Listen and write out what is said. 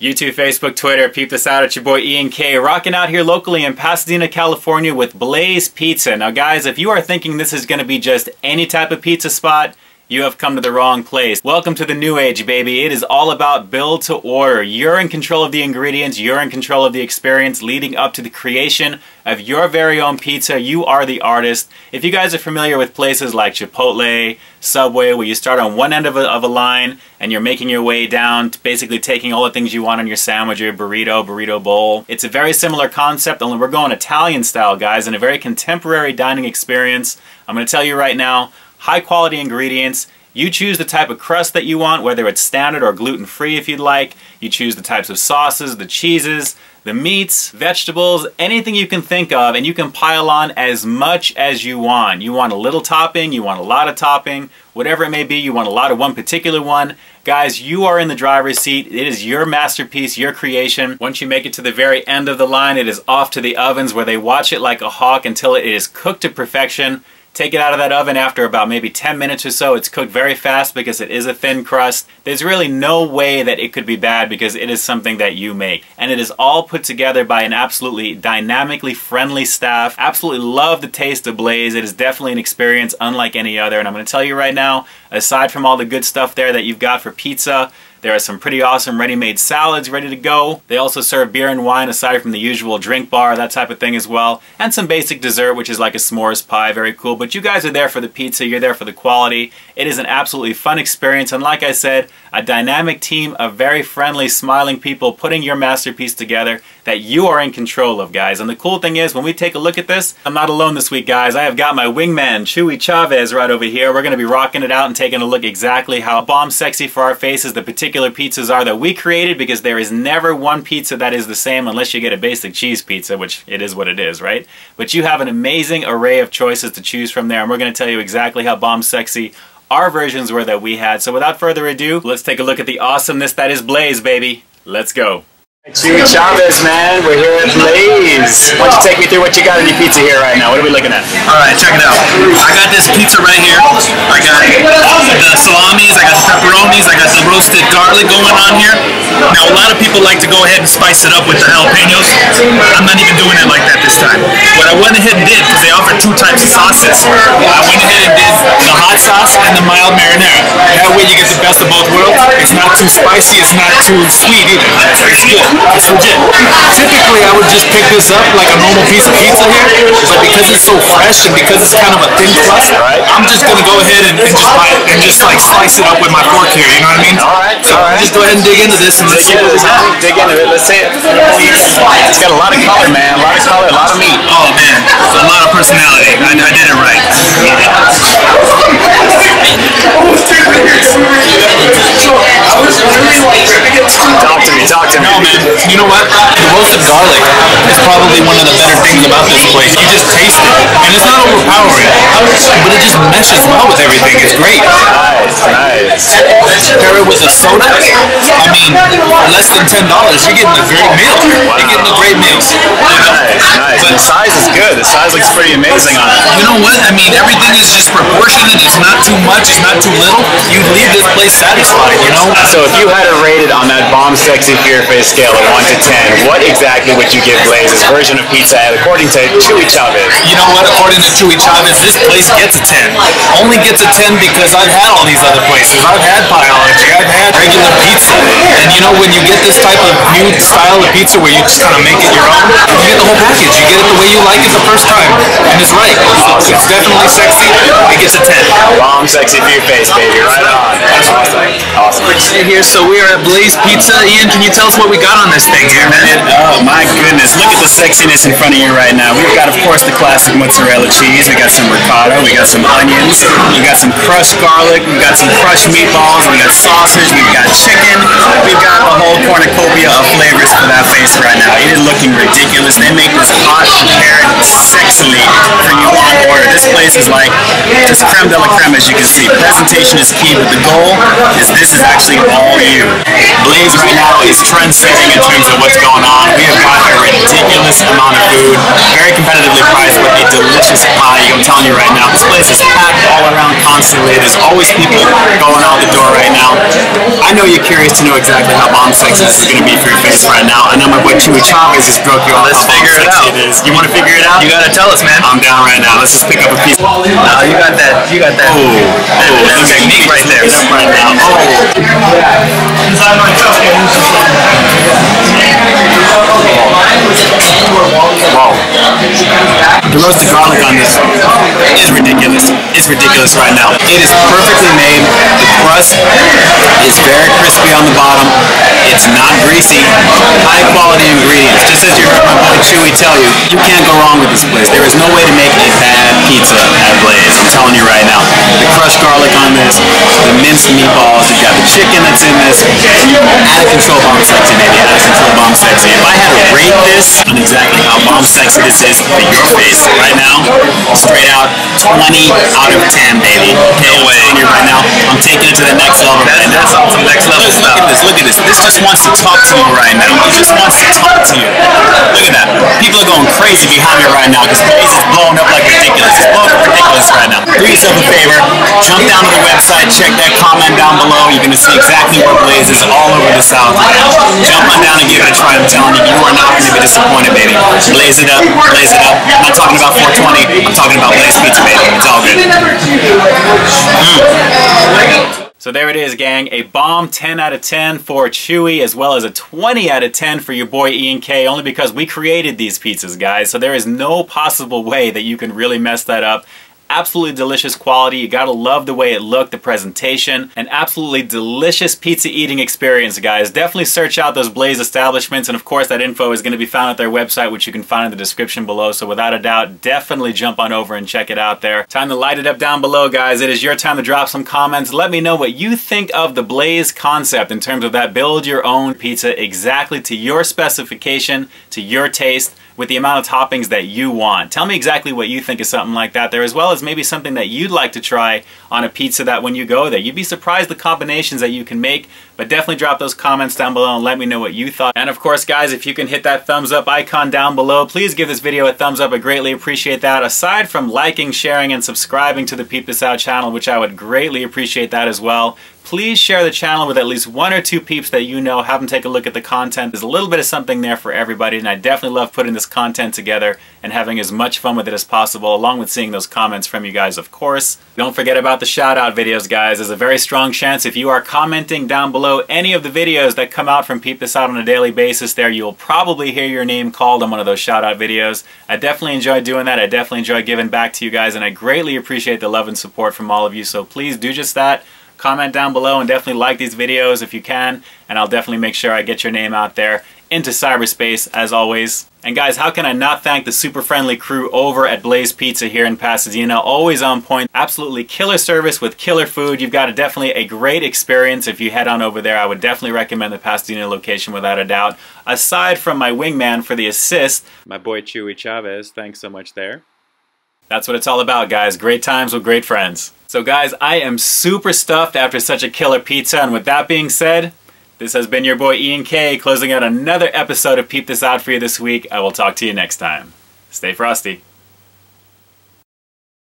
YouTube, Facebook, Twitter, Peep This Out. It's your boy Ian K, rocking out here locally in Pasadena, California with Blaze Pizza. Now guys, if you are thinking this is going to be just any type of pizza spot, you have come to the wrong place. Welcome to the new age, baby. It is all about build to order. You're in control of the ingredients, you're in control of the experience leading up to the creation of your very own pizza. You are the artist. If you guys are familiar with places like Chipotle, Subway, where you start on one end of a line and you're making your way down to basically taking all the things you want on your sandwich, your burrito bowl. It's a very similar concept, only we're going Italian style, guys, in a very contemporary dining experience. I'm going to tell you right now, high quality ingredients. You choose the type of crust that you want, whether it's standard or gluten-free if you'd like. You choose the types of sauces, the cheeses, the meats, vegetables, anything you can think of, and you can pile on as much as you want. You want a little topping, you want a lot of topping, whatever it may be, you want a lot of one particular one. Guys, you are in the driver's seat. It is your masterpiece, your creation. Once you make it to the very end of the line, it is off to the ovens where they watch it like a hawk until it is cooked to perfection. Take it out of that oven after about maybe 10 minutes or so. It's cooked very fast because it is a thin crust. There's really no way that it could be bad because it is something that you make. And it is all put together by an absolutely dynamically friendly staff. Absolutely love the taste of Blaze. It is definitely an experience unlike any other. And I'm going to tell you right now, aside from all the good stuff there that you've got for pizza, there are some pretty awesome ready-made salads ready to go. They also serve beer and wine aside from the usual drink bar, that type of thing as well. And some basic dessert, which is like a s'mores pie, very cool. But you guys are there for the pizza, you're there for the quality. It is an absolutely fun experience. And like I said, a dynamic team of very friendly, smiling people putting your masterpiece together that you are in control of, guys. And the cool thing is, when we take a look at this, I'm not alone this week, guys. I have got my wingman, Chuy Chavez, right over here. We're going to be rocking it out and taking a look exactly how bomb sexy for our faces the particular pizzas are that we created, because there is never one pizza that is the same unless you get a basic cheese pizza, which it is what it is, right? But you have an amazing array of choices to choose from there, and we're going to tell you exactly how bomb sexy our versions were that we had. So without further ado, let's take a look at the awesomeness that is Blaze, baby. Let's go. Chuy Chavez, man, we're here at Blaze. Why don't you take me through what you got on your pizza here right now? What are we looking at? Alright, check it out. I got this pizza right here. I got the salamis, I got the pepperonis, I got the roasted garlic going on here. Now, a lot of people like to go ahead and spice it up with the jalapenos. I'm not even doing it like that this time. What I went ahead and did, because they offer two types of sauces, I went ahead and did the hot sauce and the mild marinara. That way you get the best of both worlds. It's not too spicy, it's not too sweet either. It's good. It's legit. Typically, I would just pick this up like a normal piece of pizza here, but because it's so fresh and because it's kind of a thin crust, right, I'm just gonna go ahead and just buy it and just like slice it up with my fork here. You know what I mean? All right. So all right. Just go ahead and dig into this and dig into it. Let's see it. It's got a lot of color, man. A lot of color. A lot of meat. Oh man, it's a lot of personality. I did it right. Talk to me. No, man. You know what? The roasted garlic is probably one of the better things about this place. You just taste it, and it's not overpowering, but it just meshes well with everything. It's great. Nice. Pair it with a soda. I mean, less than $10, you're getting a great meal. Wow. You're getting a great meal. Nice. But the size is good. The size looks pretty amazing on it. You know what? I mean, everything is just proportionate. It's not too much. It's not too little. You leave this place satisfied. You know. So if you had it rated on that bomb sexy fear face scale of 1 to 10, what exactly would you give Blaze's version of pizza at according to Chuy Chavez? You know what? According to Chuy Chavez, this place gets a 10. Only gets a 10 because I've had all these other places. I've had Pyology. I've had regular pizza. And you know, when you get this type of new style of pizza where you just kind of make it your own, you get the whole package. You get it the way you like it the first time. And it's right. Awesome. It's definitely sexy. It gets a 10. Bomb sexy fear face, baby. Right on. That's awesome. Awesome. Here, so we are at Blaze Pizza. Ian, can you tell us what we got on this thing here, man? Oh my goodness, look at the sexiness in front of you right now. We've got, of course, the classic mozzarella cheese, we got some ricotta, we got some onions, we got some crushed garlic, we got some crushed meatballs, we got sausage, we've got chicken, we've got a whole cornucopia of flavors for that face right now. It is looking ridiculous. They make this hot, prepared, sexily for you on order. This place is like, it's creme de la creme, as you can see. Presentation is key, but the goal is this is actually all you. Blaze right now is trendsetting in terms of what's going on. We have got a ridiculous amount of food, very competitively priced, but a delicious pie. I'm telling you right now, this place is packed all around constantly. There's always people going out the door right now. I know you're curious to know exactly how bomb-sexy this is going to be for your face right now. I know my boy Chuy Chavez just broke you off. Let's figure it out. It is. You want to figure it out? You gotta tell us, man. I'm down right now. Let's just pick up a piece. No, you got that. You got that. Oh, technique right there. Right now. Oh. Wow. The roasted garlic on this is ridiculous. It's ridiculous right now. It is perfectly made. The crust is very crispy on the bottom. It's not greasy. High quality ingredients. Just as you heard my boy Chuy tell you, you can't go wrong with this place. There is no way to make a bad pizza at Blaze. I'm telling you right now. The crushed garlic on this, the minced meatballs, you've got the chicken that's in this. Out of control bomb sexy, baby. Out of control bomb sexy. If I had to rate this on exactly how bomb sexy this is for your face right now, straight out, 20 out of 10, baby. Okay, I'm telling you right now, I'm taking it to the next level. That's all some next level stuff. Look at this, look at this. This just wants to talk to you right now. It just wants to talk to you. Look at that. People are going crazy behind me right now because Blaze is blowing up like ridiculous. It's blowing up ridiculous right now. Do yourself a favor, jump down to the website, check that comment down below. You're going to see exactly where Blaze is all over the South. Jump on down and give it a try. I'm telling you, you are not going to be disappointed, baby. Blaze it up, blaze it up. I'm not talking about 420, I'm talking about Blaze Pizza, baby. It's all good. So there it is, gang. A bomb 10 out of 10 for Chuy, as well as a 20 out of 10 for your boy Ian K, only because we created these pizzas, guys. So there is no possible way that you can really mess that up. Absolutely delicious quality. You gotta love the way it looked, the presentation. An absolutely delicious pizza eating experience, guys. Definitely search out those Blaze establishments, and of course that info is gonna be found at their website, which you can find in the description below. So without a doubt, definitely jump on over and check it out there. Time to light it up down below, guys. It is your time to drop some comments. Let me know what you think of the Blaze concept in terms of that build your own pizza exactly to your specification, to your taste, with the amount of toppings that you want. Tell me exactly what you think of something like that there, as well as maybe something that you'd like to try on a pizza that when you go there, you'd be surprised the combinations that you can make. But definitely drop those comments down below and let me know what you thought. And of course, guys, if you can hit that thumbs up icon down below, please give this video a thumbs up. I greatly appreciate that. Aside from liking, sharing, and subscribing to the Peep This Out channel, which I would greatly appreciate that as well. Please share the channel with at least one or two peeps that you know. Have them take a look at the content. There's a little bit of something there for everybody, and I definitely love putting this content together and having as much fun with it as possible, along with seeing those comments from you guys, of course. Don't forget about the shout-out videos, guys. There's a very strong chance if you are commenting down below any of the videos that come out from Peep This Out on a daily basis there, you'll probably hear your name called on one of those shout-out videos. I definitely enjoy doing that. I definitely enjoy giving back to you guys, and I greatly appreciate the love and support from all of you, so please do just that. Comment down below and definitely like these videos if you can, and I'll definitely make sure I get your name out there into cyberspace as always. And guys, how can I not thank the super friendly crew over at Blaze Pizza here in Pasadena? Always on point, absolutely killer service with killer food. You've got definitely a great experience if you head on over there. I would definitely recommend the Pasadena location without a doubt. Aside from my wingman for the assist, my boy Chuy Chavez, thanks so much there. That's what it's all about, guys. Great times with great friends. So guys, I am super stuffed after such a killer pizza, and with that being said, this has been your boy Ian K closing out another episode of Peep This Out for you this week. I will talk to you next time. Stay frosty.